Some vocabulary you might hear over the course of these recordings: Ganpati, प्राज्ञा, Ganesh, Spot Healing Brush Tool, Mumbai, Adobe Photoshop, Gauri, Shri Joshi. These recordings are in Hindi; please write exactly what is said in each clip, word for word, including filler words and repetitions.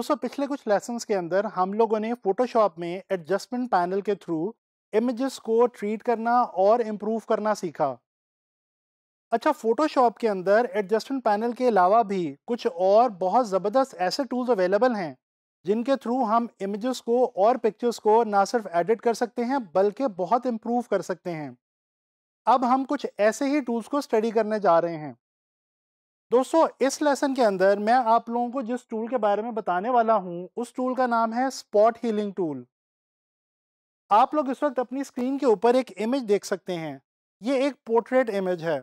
दोस्तों पिछले कुछ लेसन्स के अंदर हम लोगों ने फोटोशॉप में एडजस्टमेंट पैनल के थ्रू इमेजेस को ट्रीट करना और इम्प्रूव करना सीखा। अच्छा, फोटोशॉप के अंदर एडजस्टमेंट पैनल के अलावा भी कुछ और बहुत ज़बरदस्त ऐसे टूल्स अवेलेबल हैं जिनके थ्रू हम इमेजेस को और पिक्चर्स को ना सिर्फ एडिट कर सकते हैं बल्कि बहुत इम्प्रूव कर सकते हैं। अब हम कुछ ऐसे ही टूल्स को स्टडी करने जा रहे हैं। दोस्तों इस लेसन के अंदर मैं आप लोगों को जिस टूल के बारे में बताने वाला हूं, उस टूल का नाम है स्पॉट हीलिंग टूल। आप लोग इस वक्त अपनी स्क्रीन के ऊपर एक इमेज देख सकते हैं। ये एक पोर्ट्रेट इमेज है।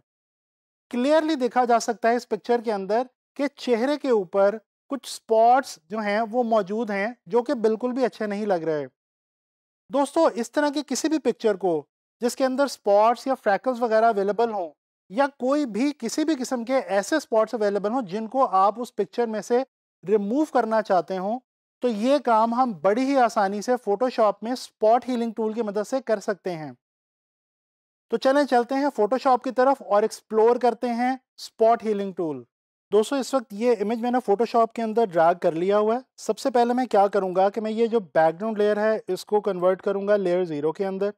क्लियरली देखा जा सकता है इस पिक्चर के अंदर कि चेहरे के ऊपर कुछ स्पॉट्स जो हैं वो मौजूद हैं जो कि बिल्कुल भी अच्छे नहीं लग रहे। दोस्तों इस तरह की किसी भी पिक्चर को जिसके अंदर स्पॉट्स या फ्रैकल्स वगैरह अवेलेबल हों या कोई भी किसी भी किस्म के ऐसे स्पॉट्स अवेलेबल हों जिनको आप उस पिक्चर में से रिमूव करना चाहते हों, तो ये काम हम बड़ी ही आसानी से फोटोशॉप में स्पॉट हीलिंग टूल की मदद से कर सकते हैं। तो चलें चलते हैं फोटोशॉप की तरफ और एक्सप्लोर करते हैं स्पॉट हीलिंग टूल। दोस्तों इस वक्त ये इमेज मैंने फोटोशॉप के अंदर ड्रैग कर लिया हुआ है। सबसे पहले मैं क्या करूँगा कि मैं ये जो बैकग्राउंड लेयर है इसको कन्वर्ट करूँगा लेयर ज़ीरो के अंदर।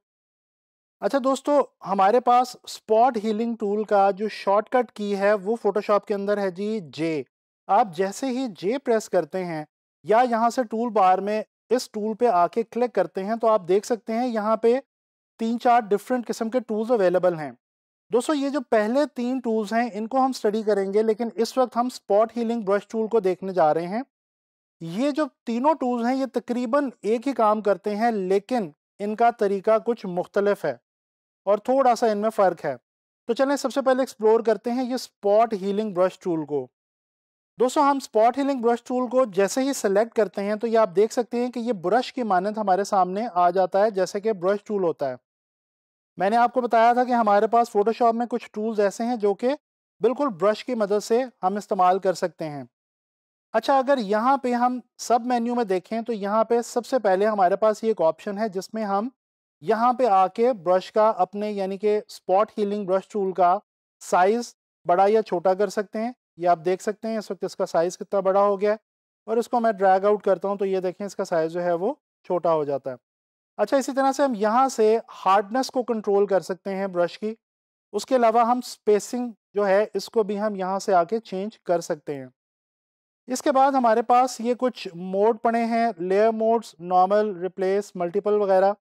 अच्छा दोस्तों, हमारे पास स्पॉट हीलिंग टूल का जो शॉर्टकट की है वो फोटोशॉप के अंदर है जी जे। आप जैसे ही जे प्रेस करते हैं या यहाँ से टूल बार में इस टूल पे आके क्लिक करते हैं तो आप देख सकते हैं यहाँ पे तीन चार डिफरेंट किस्म के टूल्स अवेलेबल हैं। दोस्तों ये जो पहले तीन टूल्स हैं इनको हम स्टडी करेंगे, लेकिन इस वक्त हम स्पॉट हीलिंग ब्रश टूल को देखने जा रहे हैं। ये जो तीनों टूल्स हैं ये तकरीबन एक ही काम करते हैं, लेकिन इनका तरीका कुछ मुख्तलिफ है और थोड़ा सा इनमें फ़र्क है। तो चलें सबसे पहले एक्सप्लोर करते हैं ये स्पॉट हीलिंग ब्रश टूल को। दोस्तों हम स्पॉट हीलिंग ब्रश टूल को जैसे ही सेलेक्ट करते हैं तो ये आप देख सकते हैं कि ये ब्रश की मानंद हमारे सामने आ जाता है जैसे कि ब्रश टूल होता है। मैंने आपको बताया था कि हमारे पास फोटोशॉप में कुछ टूल्स ऐसे हैं जो कि बिल्कुल ब्रश की मदद से हम इस्तेमाल कर सकते हैं। अच्छा, अगर यहाँ पे हम सब मेन्यू में देखें तो यहाँ पे सबसे पहले हमारे पास ये एक ऑप्शन है जिसमें हम यहाँ पे आके ब्रश का अपने यानी कि स्पॉट हीलिंग ब्रश टूल का साइज़ बड़ा या छोटा कर सकते हैं। ये आप देख सकते हैं इस वक्त इसका साइज़ कितना बड़ा हो गया है, और इसको मैं ड्रैग आउट करता हूँ तो ये देखें इसका साइज़ जो है वो छोटा हो जाता है। अच्छा, इसी तरह से हम यहाँ से हार्डनेस को कंट्रोल कर सकते हैं ब्रश की। उसके अलावा हम स्पेसिंग जो है इसको भी हम यहाँ से आके चेंज कर सकते हैं। इसके बाद हमारे पास ये कुछ मोड पड़े हैं, layer modes, normal, replace, multiple वगैरह।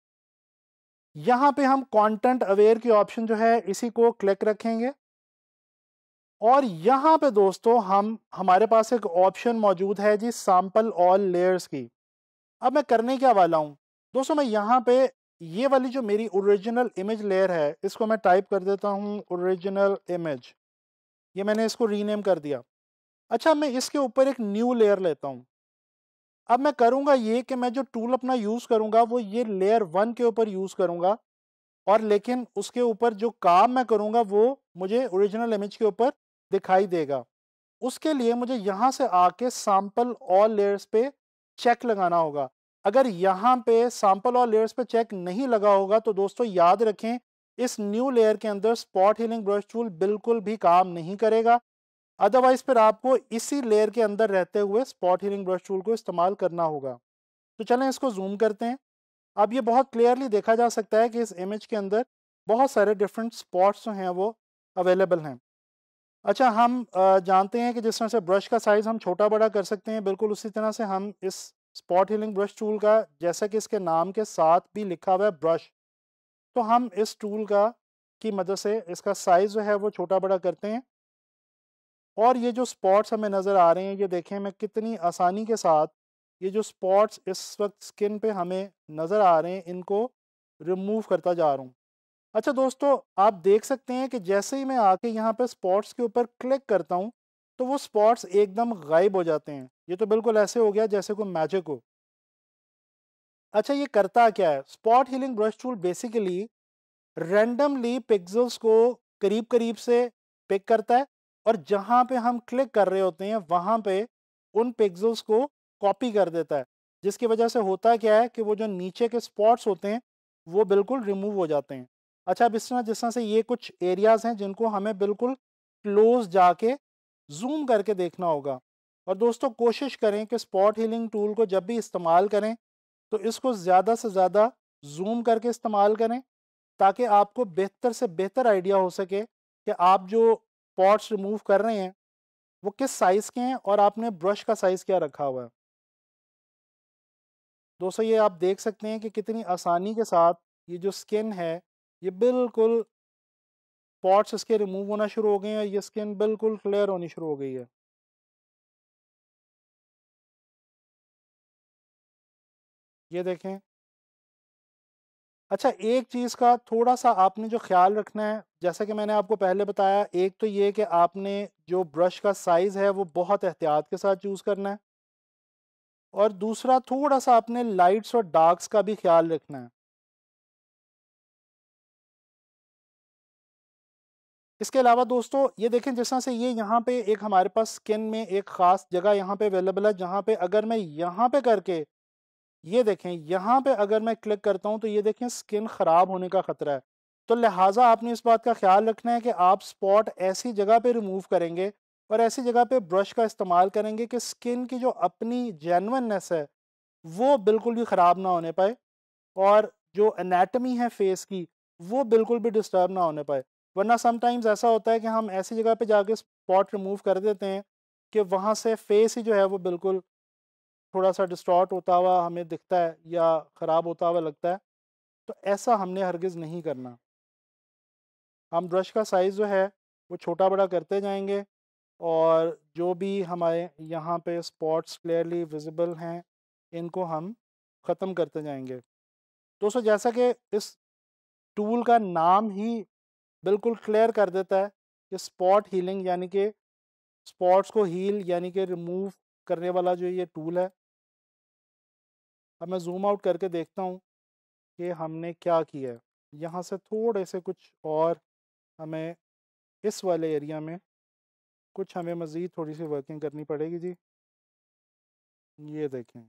यहाँ पे हम कंटेंट अवेयर की ऑप्शन जो है इसी को क्लिक रखेंगे, और यहाँ पे दोस्तों हम हमारे पास एक ऑप्शन मौजूद है जी सैंपल ऑल लेयर्स की। अब मैं करने क्या वाला हूँ दोस्तों, मैं यहाँ पे ये वाली जो मेरी ओरिजिनल इमेज लेयर है इसको मैं टाइप कर देता हूँ ओरिजिनल इमेज। ये मैंने इसको रीनेम कर दिया। अच्छा, मैं इसके ऊपर एक न्यू लेयर लेता हूँ। अब मैं करूँगा ये कि मैं जो टूल अपना यूज़ करूँगा वो ये लेयर वन के ऊपर यूज़ करूँगा, और लेकिन उसके ऊपर जो काम मैं करूँगा वो मुझे ओरिजिनल इमेज के ऊपर दिखाई देगा। उसके लिए मुझे यहाँ से आके सैंपल ऑल लेयर्स पे चेक लगाना होगा। अगर यहाँ पे सैंपल ऑल लेयर्स पे चेक नहीं लगा होगा तो दोस्तों याद रखें इस न्यू लेयर के अंदर स्पॉट हीलिंग ब्रश टूल बिल्कुल भी काम नहीं करेगा। अदरवाइज फिर आपको इसी लेयर के अंदर रहते हुए स्पॉट हीलिंग ब्रश टूल को इस्तेमाल करना होगा। तो चलें इसको जूम करते हैं। अब ये बहुत क्लियरली देखा जा सकता है कि इस इमेज के अंदर बहुत सारे डिफरेंट स्पॉट्स जो हैं वो अवेलेबल हैं। अच्छा, हम जानते हैं कि जिस तरह से ब्रश का साइज़ हम छोटा बड़ा कर सकते हैं, बिल्कुल उसी तरह से हम इस स्पॉट हीलिंग ब्रश टूल का, जैसा कि इसके नाम के साथ भी लिखा हुआ है ब्रश, तो हम इस टूल का की मदद से इसका साइज़ जो है वो छोटा बड़ा करते हैं। और ये जो स्पॉट्स हमें नज़र आ रहे हैं ये देखें, मैं कितनी आसानी के साथ ये जो स्पॉट्स इस वक्त स्किन पे हमें नज़र आ रहे हैं इनको रिमूव करता जा रहा हूँ। अच्छा दोस्तों, आप देख सकते हैं कि जैसे ही मैं आके यहाँ पे स्पॉट्स के ऊपर क्लिक करता हूँ तो वो स्पॉट्स एकदम गायब हो जाते हैं। ये तो बिल्कुल ऐसे हो गया जैसे कोई मैजिक हो। अच्छा, ये करता क्या है spot healing brush tool? Basically randomly pixels को करीब करीब से पिक करता है, और जहाँ पे हम क्लिक कर रहे होते हैं वहाँ पे उन पिक्सल्स को कॉपी कर देता है, जिसकी वजह से होता क्या है कि वो जो नीचे के स्पॉट्स होते हैं वो बिल्कुल रिमूव हो जाते हैं। अच्छा, अब इस तरह जिस तरह से ये कुछ एरियाज़ हैं जिनको हमें बिल्कुल क्लोज जाके जूम करके देखना होगा, और दोस्तों कोशिश करें कि स्पॉट हीलिंग टूल को जब भी इस्तेमाल करें तो इसको ज़्यादा से ज़्यादा जूम करके इस्तेमाल करें ताकि आपको बेहतर से बेहतर आइडिया हो सके कि आप जो पॉट्स रिमूव कर रहे हैं वो किस साइज़ के हैं और आपने ब्रश का साइज़ क्या रखा हुआ है। दोस्तों ये आप देख सकते हैं कि कितनी आसानी के साथ ये जो स्किन है ये बिल्कुल पॉट्स इसके रिमूव होना शुरू हो गए हैं और ये स्किन बिल्कुल क्लियर होनी शुरू हो गई है। ये देखें। अच्छा एक चीज़ का थोड़ा सा आपने जो ख्याल रखना है, जैसा कि मैंने आपको पहले बताया, एक तो ये कि आपने जो ब्रश का साइज़ है वो बहुत एहतियात के साथ चूज़ करना है और दूसरा थोड़ा सा आपने लाइट्स और डार्क्स का भी ख्याल रखना है। इसके अलावा दोस्तों ये देखें जिस तरह से ये यहाँ पे एक हमारे पास स्किन में एक ख़ास जगह यहाँ पे अवेलेबल है जहाँ पे अगर मैं यहाँ पे करके ये देखें यहाँ पे अगर मैं क्लिक करता हूँ तो ये देखें स्किन ख़राब होने का ख़तरा है। तो लिहाजा आपने इस बात का ख्याल रखना है कि आप स्पॉट ऐसी जगह पे रिमूव करेंगे और ऐसी जगह पे ब्रश का इस्तेमाल करेंगे कि स्किन की जो अपनी जेन्युइननेस है वो बिल्कुल भी ख़राब ना होने पाए और जो एनाटमी है फेस की वो बिल्कुल भी डिस्टर्ब ना होने पाए। वरना समटाइम्स ऐसा होता है कि हम ऐसी जगह पे जाके स्पॉट रिमूव कर देते हैं कि वहाँ से फेस ही जो है वो बिल्कुल थोड़ा सा डिस्टॉर्ट होता हुआ हमें दिखता है या ख़राब होता हुआ लगता है। तो ऐसा हमने हरगिज़ नहीं करना। हम ब्रश का साइज़ जो है वो छोटा बड़ा करते जाएंगे और जो भी हमारे यहाँ पे स्पॉट्स क्लियरली विजिबल हैं इनको हम ख़त्म करते जाएंगे। दोस्तों जैसा कि इस टूल का नाम ही बिल्कुल क्लियर कर देता है कि स्पॉट हीलिंग यानी कि स्पॉट्स को हील यानी कि रिमूव करने वाला जो ये टूल है। अब मैं जूम आउट करके देखता हूँ कि हमने क्या किया है। यहाँ से थोड़े से कुछ और हमें इस वाले एरिया में कुछ हमें मज़ीद थोड़ी सी वर्किंग करनी पड़ेगी जी। ये देखें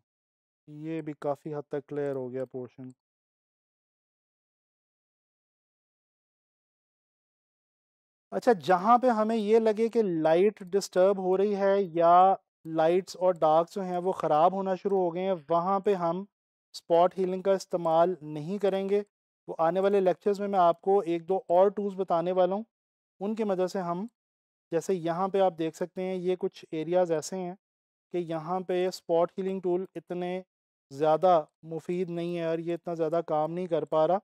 ये भी काफ़ी हद तक क्लियर हो गया पोर्शन। अच्छा जहाँ पे हमें ये लगे कि लाइट डिस्टर्ब हो रही है या लाइट्स और डार्क्स जो हैं वो ख़राब होना शुरू हो गए हैं वहाँ पे हम स्पॉट हीलिंग का इस्तेमाल नहीं करेंगे। वो आने वाले लेक्चर्स में मैं आपको एक दो और टूल्स बताने वाला हूँ, उनकी मदद से हम जैसे यहाँ पे आप देख सकते हैं ये कुछ एरियाज़ ऐसे हैं कि यहाँ पे स्पॉट हीलिंग टूल इतने ज़्यादा मुफीद नहीं है और ये इतना ज़्यादा काम नहीं कर पा रहा।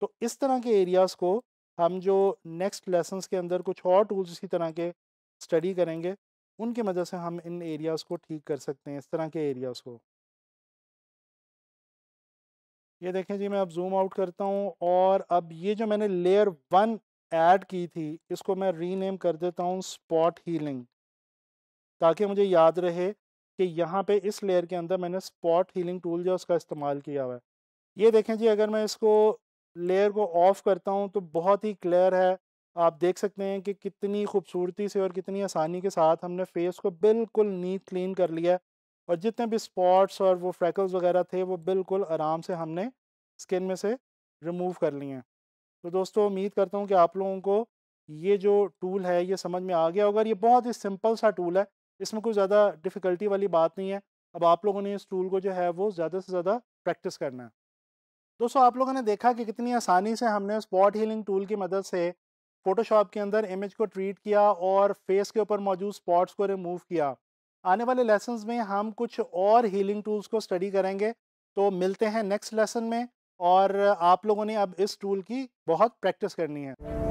तो इस तरह के एरियाज़ को हम जो नेक्स्ट लेसन्स के अंदर कुछ और टूल्स इसी तरह के स्टडी करेंगे उनकी मदद से हम इन एरियाज़ को ठीक कर सकते हैं, इस तरह के एरियाज़ को। ये देखें जी मैं अब जूम आउट करता हूँ और अब ये जो मैंने लेयर वन ऐड की थी इसको मैं रीनेम कर देता हूँ स्पॉट हीलिंग ताकि मुझे याद रहे कि यहाँ पे इस लेयर के अंदर मैंने स्पॉट हीलिंग टूल जो उसका इस्तेमाल किया हुआ है। ये देखें जी अगर मैं इसको लेयर को ऑफ करता हूँ तो बहुत ही क्लियर है। आप देख सकते हैं कि कितनी खूबसूरती से और कितनी आसानी के साथ हमने फेस को बिल्कुल नीट क्लीन कर लिया और जितने भी स्पॉट्स और वो फ्रैकल्स वगैरह थे वो बिल्कुल आराम से हमने स्किन में से रिमूव कर लिए हैं। तो दोस्तों उम्मीद करता हूँ कि आप लोगों को ये जो टूल है ये समझ में आ गया होगा। ये बहुत ही सिंपल सा टूल है, इसमें कोई ज़्यादा डिफ़िकल्टी वाली बात नहीं है। अब आप लोगों ने इस टूल को जो है वो ज़्यादा से ज़्यादा प्रैक्टिस करना है। दोस्तों आप लोगों ने देखा कि कितनी आसानी से हमने स्पॉट हीलिंग टूल की मदद से फ़ोटोशॉप के अंदर इमेज को ट्रीट किया और फेस के ऊपर मौजूद स्पॉट्स को रिमूव किया। आने वाले लेसन्स में हम कुछ और हीलिंग टूल्स को स्टडी करेंगे। तो मिलते हैं नेक्स्ट लेसन में और आप लोगों ने अब इस टूल की बहुत प्रैक्टिस करनी है।